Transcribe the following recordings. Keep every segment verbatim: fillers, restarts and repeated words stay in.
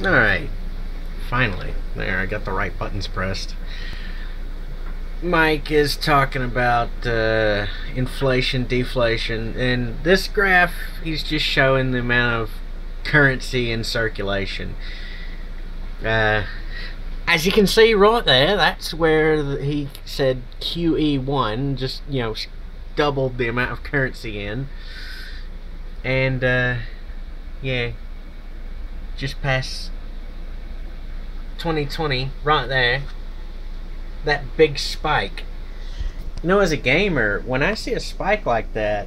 Alright, finally. There, I got the right buttons pressed. Mike is talking about uh, inflation, deflation, and this graph, he's just showing the amount of currency in circulation. Uh, as you can see right there, that's where he said Q E one, just, you know, doubled the amount of currency in. And, uh, yeah, just past twenty twenty, right there. That big spike. You know, as a gamer, when I see a spike like that,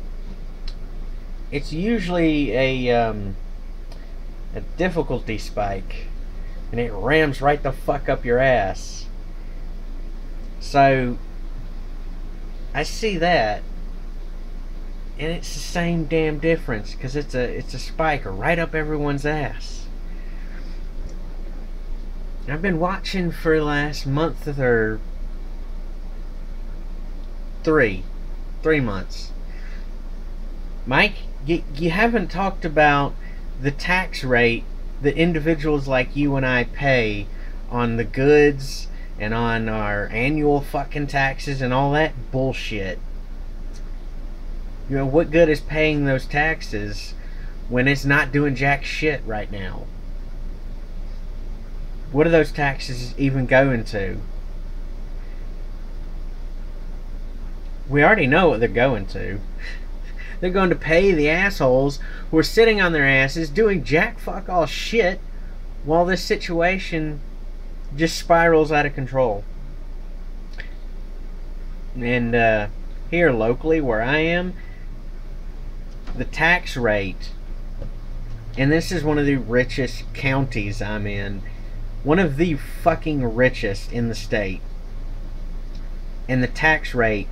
it's usually a um, a difficulty spike, and it rams right the fuck up your ass. So I see that, and it's the same damn difference, because it's a it's a spike right up everyone's ass. I've been watching for the last month or three, three months. Mike, you, you haven't talked about the tax rate that individuals like you and I pay on the goods and on our annual fucking taxes and all that bullshit. You know, what good is paying those taxes when it's not doing jack shit right now? What are those taxes even going to? We already know what they're going to. They're going to pay the assholes who are sitting on their asses doing jack fuck all shit while this situation just spirals out of control. And uh, here locally where I am, the tax rate, and this is one of the richest counties I'm in, one of the fucking richest in the state, and the tax rate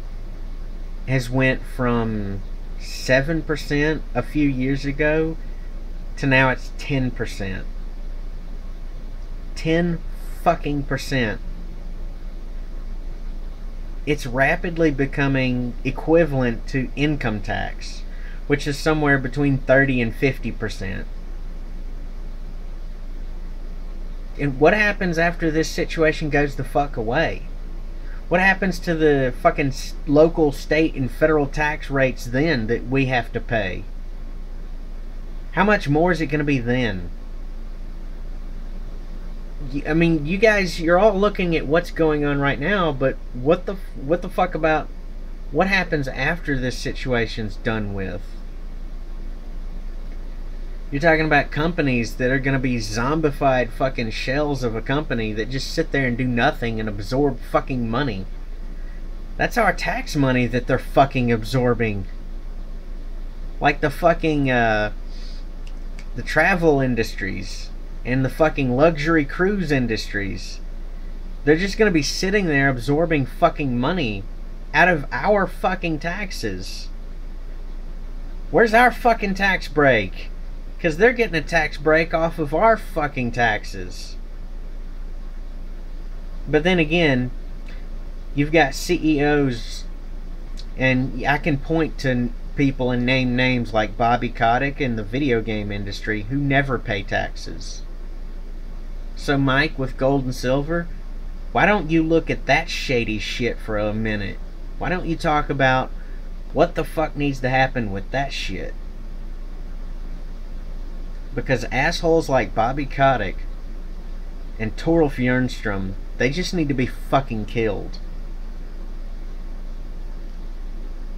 has went from seven percent a few years ago to now it's ten percent. ten fucking percent. It's rapidly becoming equivalent to income tax, which is somewhere between thirty and fifty percent. And what happens after this situation goes the fuck away? What happens to the fucking local, state, and federal tax rates then that we have to pay? How much more is it going to be then? I mean, you guys, you're all looking at what's going on right now, but what the what the fuck about what happens after this situation's done with? You're talking about companies that are going to be zombified fucking shells of a company that just sit there and do nothing and absorb fucking money. That's our tax money that they're fucking absorbing. Like the fucking, uh, the travel industries and the fucking luxury cruise industries. They're just going to be sitting there absorbing fucking money out of our fucking taxes. Where's our fucking tax break? Because they're getting a tax break off of our fucking taxes. But then again, you've got C E Os, and I can point to people and name names like Bobby Kotick in the video game industry who never pay taxes. So Mike, with gold and silver, why don't you look at that shady shit for a minute? Why don't you talk about what the fuck needs to happen with that shit? Because assholes like Bobby Kotick and Toralf Jernström, they just need to be fucking killed.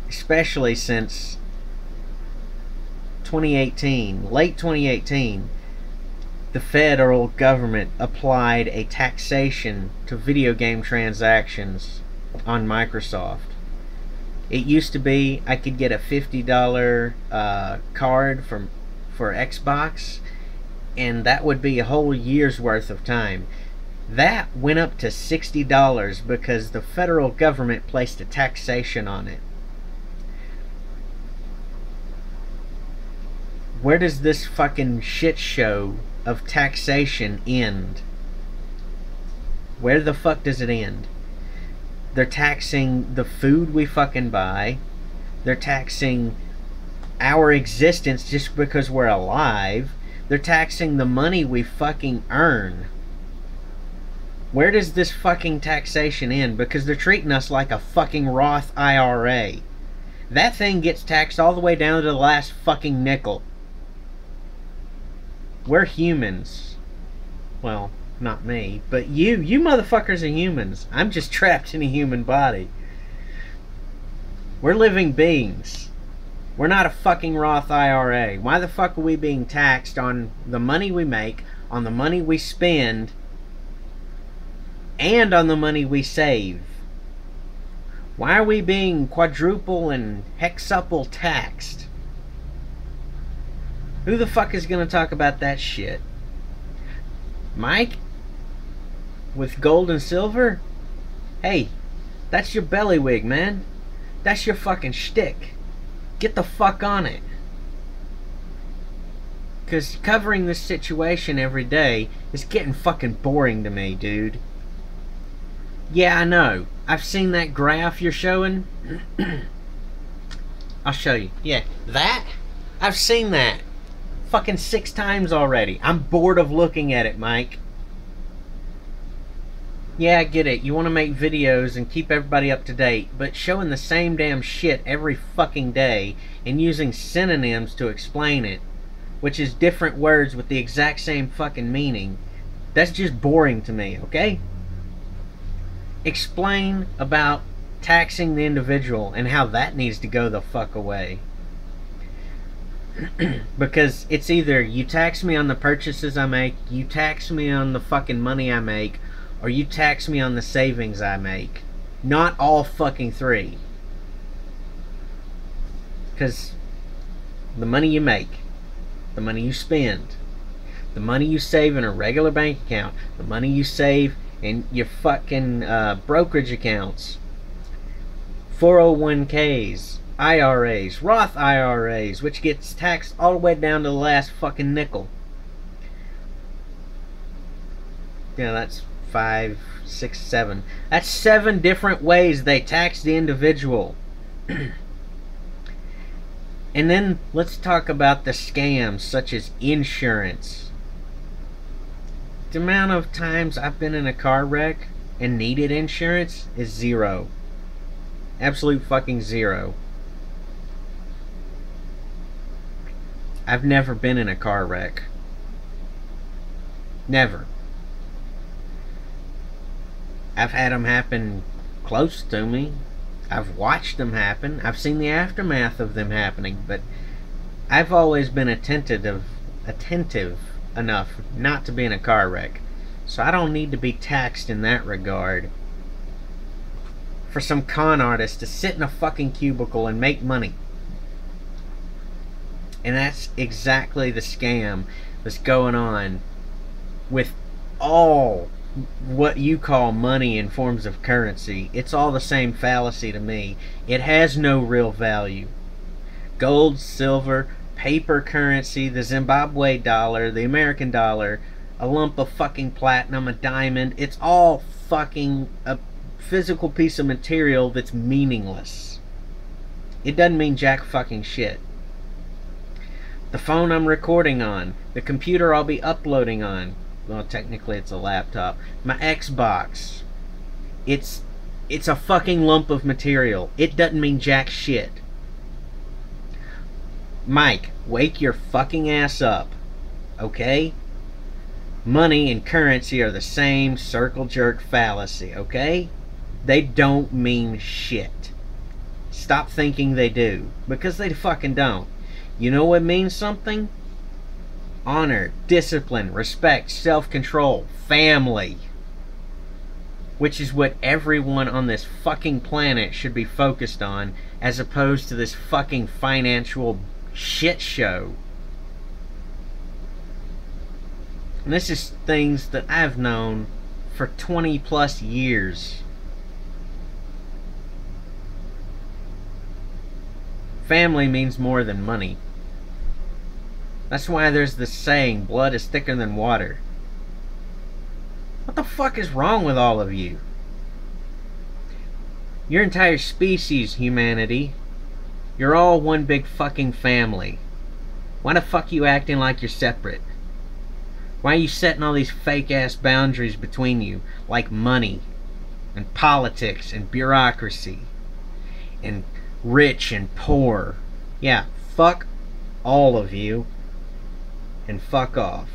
Especially since twenty eighteen, late twenty eighteen, the federal government applied a taxation to video game transactions on Microsoft. It used to be I could get a fifty dollar uh, card from for Xbox, and that would be a whole year's worth of time. That went up to sixty dollars because the federal government placed a taxation on it. Where does this fucking shit show of taxation end? Where the fuck does it end? They're taxing the food we fucking buy. They're taxing our existence just because we're alive. They're taxing the money we fucking earn. Where does this fucking taxation end? Because they're treating us like a fucking Roth I R A. That thing gets taxed all the way down to the last fucking nickel. We're humans. Well, not me, but you. You motherfuckers are humans. I'm just trapped in a human body. We're living beings. We're not a fucking Roth I R A. Why the fuck are we being taxed on the money we make, on the money we spend, and on the money we save? Why are we being quadruple and hexuple taxed? Who the fuck is going to talk about that shit? Mike? With gold and silver? Hey, that's your bellywig, man. That's your fucking shtick. Get the fuck on it. Because covering this situation every day is getting fucking boring to me, dude. Yeah, I know. I've seen that graph you're showing. I'll show you. Yeah, that? I've seen that fucking six times already. I'm bored of looking at it, Mike. Yeah, I get it. You want to make videos and keep everybody up to date, but showing the same damn shit every fucking day and using synonyms to explain it, which is different words with the exact same fucking meaning, that's just boring to me, okay? Explain about taxing the individual and how that needs to go the fuck away. Because it's either you tax me on the purchases I make, you tax me on the fucking money I make, or you tax me on the savings I make. Not all fucking three. Because the money you make, the money you spend, the money you save in a regular bank account, the money you save in your fucking uh, brokerage accounts, four oh one Ks, I R As, Roth I R As, which gets taxed all the way down to the last fucking nickel. Yeah, that's five, six, seven. That's seven different ways they tax the individual. And then let's talk about the scams such as insurance. The amount of times I've been in a car wreck and needed insurance is zero. Absolute fucking zero. I've never been in a car wreck. Never. I've had them happen close to me. I've watched them happen. I've seen the aftermath of them happening, but I've always been attentive, attentive enough not to be in a car wreck. So I don't need to be taxed in that regard for some con artist to sit in a fucking cubicle and make money. And that's exactly the scam that's going on with all what you call money in forms of currency. It's all the same fallacy to me. It has no real value. Gold, silver, paper currency, the Zimbabwe dollar, the American dollar, a lump of fucking platinum, a diamond. It's all fucking a physical piece of material that's meaningless. It doesn't mean jack fucking shit. The phone I'm recording on, the computer I'll be uploading on, well, technically it's a laptop, my Xbox, it's it's a fucking lump of material. It doesn't mean jack shit. Mike, wake your fucking ass up, okay? Money and currency are the same circle jerk fallacy, okay? They don't mean shit. Stop thinking they do, because they fucking don't. You know what means something? Honor, discipline, respect, self-control, family. Which is what everyone on this fucking planet should be focused on, as opposed to this fucking financial shit show. And this is things that I've known for twenty plus years. Family means more than money. That's why there's this saying, blood is thicker than water. What the fuck is wrong with all of you? Your entire species, humanity, you're all one big fucking family. Why the fuck are you acting like you're separate? Why are you setting all these fake ass boundaries between you, like money and politics and bureaucracy and rich and poor? Yeah, fuck all of you and fuck off.